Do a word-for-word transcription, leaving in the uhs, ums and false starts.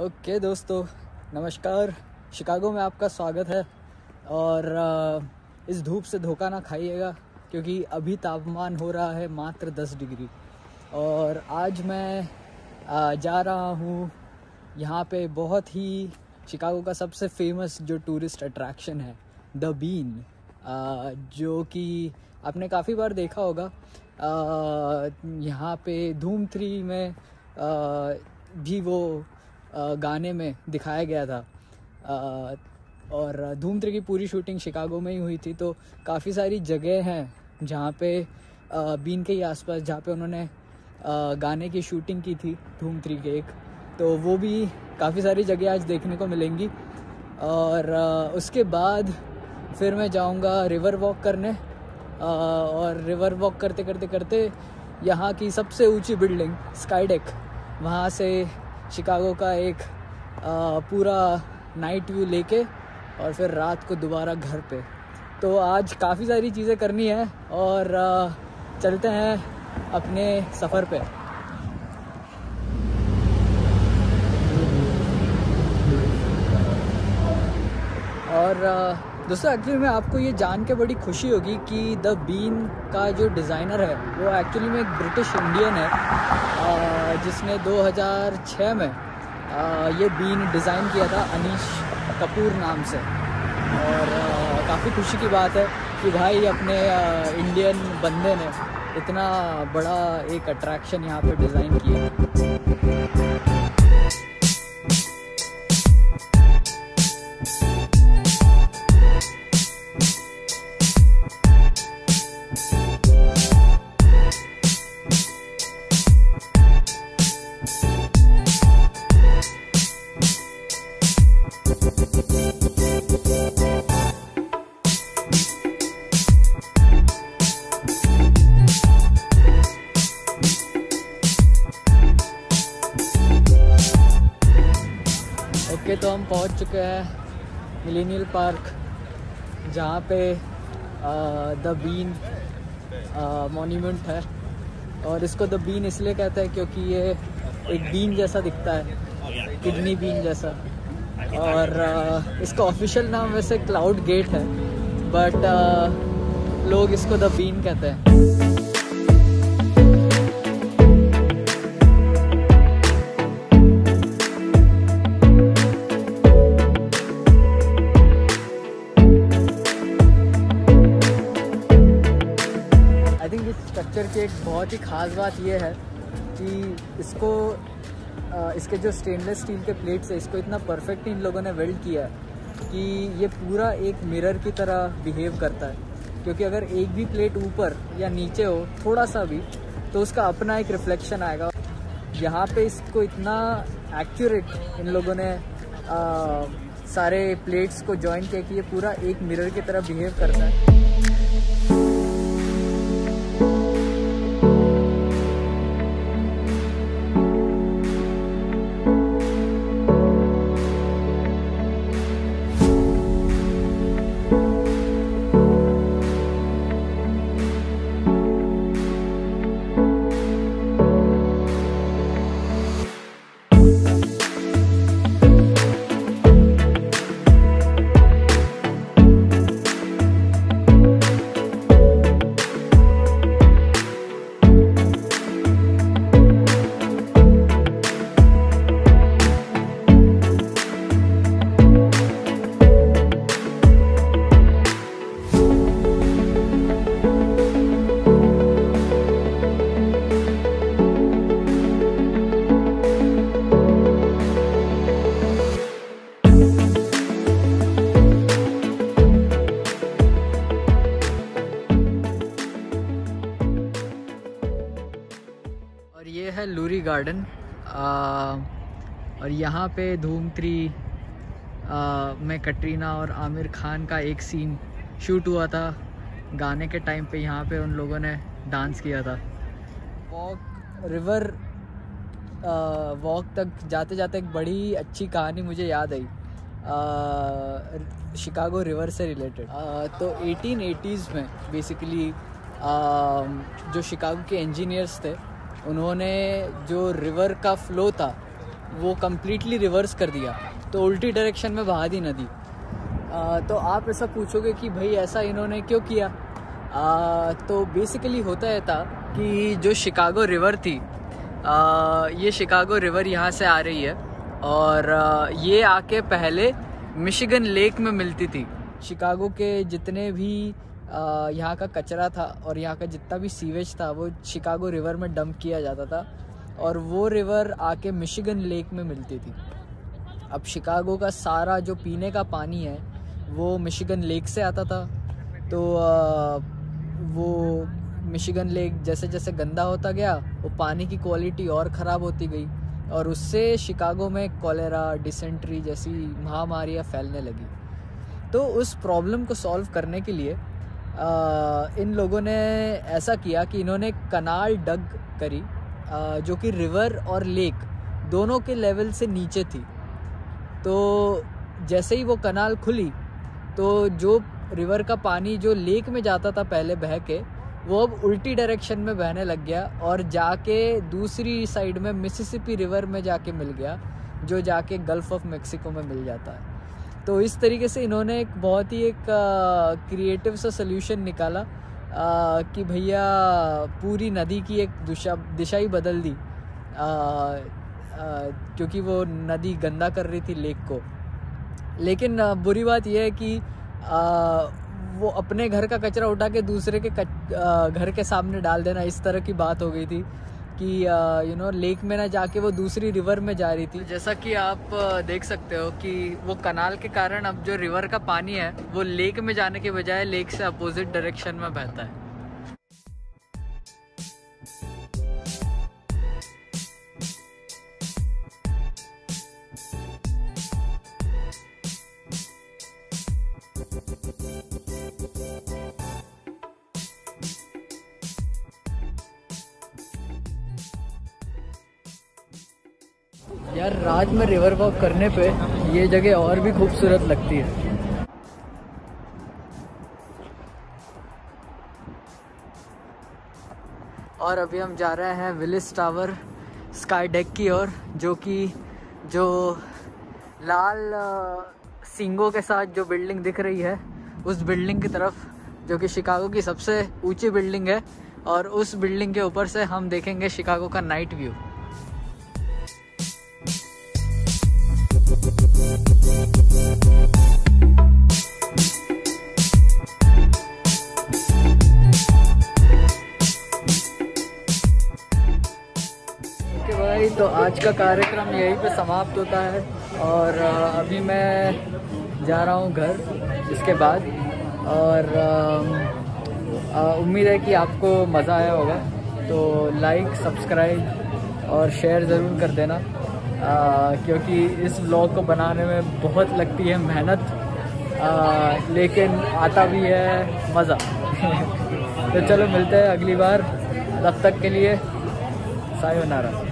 Okay okay, दोस्तों नमस्कार। Chicago में आपका स्वागत है और इस धूप से धोखा ना खाइएगा क्योंकि अभी तापमान हो रहा है मात्र दस डिग्री। और आज मैं जा रहा हूँ यहाँ पे बहुत ही शिकागो का सबसे फेमस जो टूरिस्ट अट्रैक्शन है द बीन, जो कि आपने काफ़ी बार देखा होगा। यहाँ पे धूम थ्री में आ, भी वो आ, गाने में दिखाया गया था आ, और धूम थ्री की पूरी शूटिंग शिकागो में ही हुई थी। तो काफ़ी सारी जगह हैं जहाँ पे आ, बीन के ही आसपास जहाँ पे उन्होंने आ, गाने की शूटिंग की थी धूम थ्री के एक, तो वो भी काफ़ी सारी जगह आज देखने को मिलेंगी। और आ, उसके बाद फिर मैं जाऊँगा रिवर वॉक करने आ, और रिवर वॉक करते करते करते यहाँ की सबसे ऊंची बिल्डिंग स्काई डेक, वहाँ से शिकागो का एक आ, पूरा नाइट व्यू लेके और फिर रात को दोबारा घर पे। तो आज काफ़ी सारी चीज़ें करनी है और आ, चलते हैं अपने सफ़र पे। और आ, दोस्तों एक्चुअली में आपको ये जान के बड़ी खुशी होगी कि द बीन का जो डिज़ाइनर है वो एक्चुअली में एक ब्रिटिश इंडियन है जिसने दो हज़ार छह में ये बीन डिज़ाइन किया था, अनीश कपूर नाम से। और काफ़ी खुशी की बात है कि भाई अपने इंडियन बंदे ने इतना बड़ा एक अट्रैक्शन यहाँ पे डिज़ाइन किया है। ओके, तो हम पहुंच चुके हैं मिलेनियल पार्क जहाँ पे द बीन मॉन्यूमेंट है। और इसको द बीन इसलिए कहते हैं क्योंकि ये एक बीन जैसा दिखता है, किडनी बीन जैसा। और आ, इसका ऑफिशियल नाम वैसे क्लाउड गेट है, बट आ, लोग इसको द बीन कहते हैं। की एक बहुत ही ख़ास बात यह है कि इसको आ, इसके जो स्टेनलेस स्टील के प्लेट्स है इसको इतना परफेक्ट इन लोगों ने वेल्ड किया है कि ये पूरा एक मिरर की तरह बिहेव करता है। क्योंकि अगर एक भी प्लेट ऊपर या नीचे हो थोड़ा सा भी तो उसका अपना एक रिफ्लेक्शन आएगा। यहाँ पे इसको इतना एक्यूरेट इन लोगों ने आ, सारे प्लेट्स को जॉइन किया कि ये पूरा एक मिरर की तरह बिहेव करता है। लूरी गार्डन आ, और यहाँ पे धूम थ्री में कटरीना और आमिर खान का एक सीन शूट हुआ था। गाने के टाइम पे यहाँ पे उन लोगों ने डांस किया था। वॉक रिवर वॉक तक जाते जाते एक बड़ी अच्छी कहानी मुझे याद आई शिकागो रिवर से रिलेटेड। तो एटीन एटीज़ में बेसिकली जो शिकागो के इंजीनियर्स थे उन्होंने जो रिवर का फ़्लो था वो कम्प्लीटली रिवर्स कर दिया, तो उल्टी डायरेक्शन में बहा दी नदी। आ, तो आप ऐसा पूछोगे कि भाई ऐसा इन्होंने क्यों किया? आ, तो बेसिकली होता है था कि जो शिकागो रिवर थी, आ, ये शिकागो रिवर यहाँ से आ रही है और आ, ये आके पहले मिशिगन लेक में मिलती थी। शिकागो के जितने भी यहाँ का कचरा था और यहाँ का जितना भी सीवेज था वो शिकागो रिवर में डंप किया जाता था और वो रिवर आके मिशिगन लेक में मिलती थी। अब शिकागो का सारा जो पीने का पानी है वो मिशिगन लेक से आता था, तो आ, वो मिशिगन लेक जैसे जैसे गंदा होता गया वो पानी की क्वालिटी और ख़राब होती गई और उससे शिकागो में कॉलेरा, डिसेंट्री जैसी महामारियाँ फैलने लगी। तो उस प्रॉब्लम को सॉल्व करने के लिए आ, इन लोगों ने ऐसा किया कि इन्होंने कनाल डग करी, आ, जो कि रिवर और लेक दोनों के लेवल से नीचे थी। तो जैसे ही वो कनाल खुली तो जो रिवर का पानी जो लेक में जाता था पहले बह के, वो अब उल्टी डायरेक्शन में बहने लग गया और जाके दूसरी साइड में मिसिसिपी रिवर में जाके मिल गया, जो जाके गल्फ ऑफ मेक्सिको में मिल जाता है। तो इस तरीके से इन्होंने एक बहुत ही एक क्रिएटिव सा सल्यूशन निकाला आ, कि भैया पूरी नदी की एक दिशा दिशा ही बदल दी, आ, आ, क्योंकि वो नदी गंदा कर रही थी लेक को। लेकिन बुरी बात यह है कि आ, वो अपने घर का कचरा उठा के दूसरे के कच, आ, घर के सामने डाल देना, इस तरह की बात हो गई थी कि यू नो लेक में ना जाके वो दूसरी रिवर में जा रही थी। जैसा कि आप देख सकते हो कि वो कनाल के कारण अब जो रिवर का पानी है वो लेक में जाने के बजाय लेक से अपोजिट डायरेक्शन में बहता है। यार रात में रिवर वॉक करने पे ये जगह और भी खूबसूरत लगती है। और अभी हम जा रहे हैं विलिस टावर स्काई डेक की ओर, जो कि जो लाल सींगों के साथ जो बिल्डिंग दिख रही है उस बिल्डिंग की तरफ, जो कि शिकागो की सबसे ऊंची बिल्डिंग है, और उस बिल्डिंग के ऊपर से हम देखेंगे शिकागो का नाइट व्यू। तो आज का कार्यक्रम यहीं पे समाप्त होता है और अभी मैं जा रहा हूँ घर इसके बाद, और उम्मीद है कि आपको मज़ा आया होगा। तो लाइक, सब्सक्राइब और शेयर ज़रूर कर देना, आ, क्योंकि इस व्लॉग को बनाने में बहुत लगती है मेहनत, आ, लेकिन आता भी है मज़ा। तो चलो मिलते हैं अगली बार, तब तक के लिए सायोनारा।